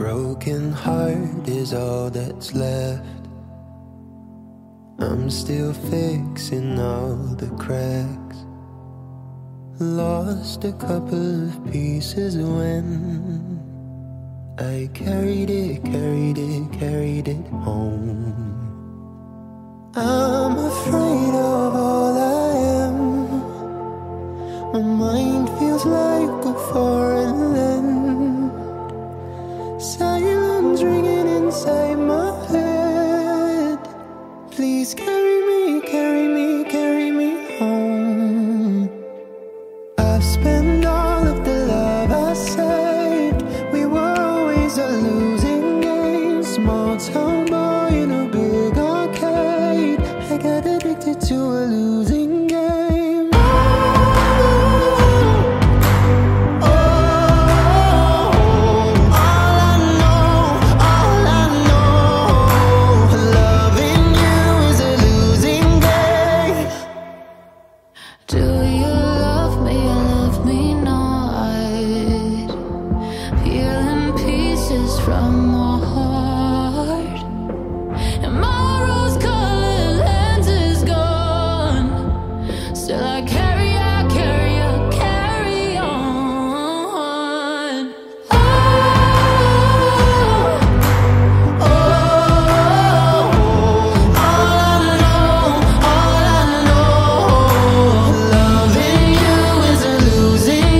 broken heart is all that's left. I'm still fixing all the cracks. Lost a couple of pieces when I carried it home. I'm afraid of all I am. My mind feels like a foreign land. Silence ringing inside my head. Please carry me home. I've spent all of the love I saved. We were always a losing game. Small town boy in a big arcade. I got addicted to a losing game. Oh, all I know, loving you is a losing game. Do you from my heart, and my rose-colored lens is gone. Still I carry on. All I know, loving you is a losing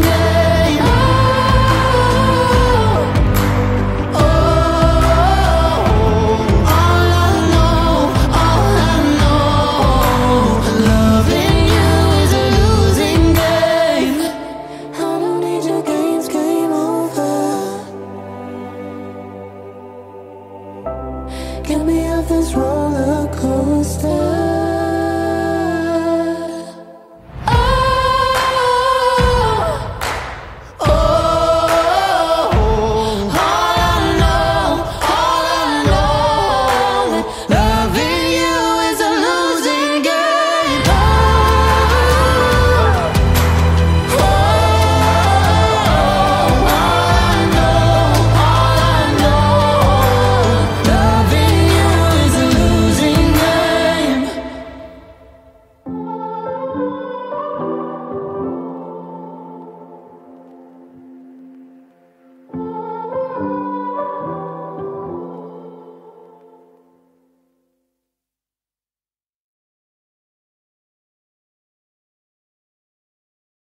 game. Get me off this roller coaster.